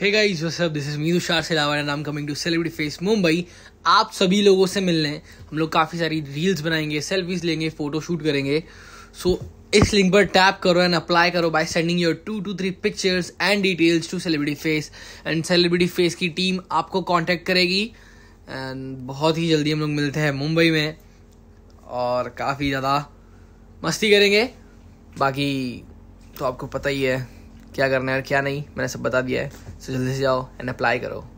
Hey guys what's up, this is me Tushar Silawat and I am coming to celebrity face Mumbai. आप सभी लोगों से मिलने हम लोग काफ़ी सारी रील्स बनाएंगे, सेल्फीज लेंगे, फोटो शूट करेंगे। सो इस लिंक पर टैप करो एंड अप्लाई करो by sending your 2 to 3 pictures and details to celebrity face and celebrity face की टीम आपको कॉन्टेक्ट करेगी। एंड बहुत ही जल्दी हम लोग मिलते हैं मुंबई में और काफ़ी ज़्यादा मस्ती करेंगे। बाकी तो आपको पता ही है क्या करना है और क्या नहीं, मैंने सब बता दिया है। सो जल्दी से जाओ एंड अप्लाई करो।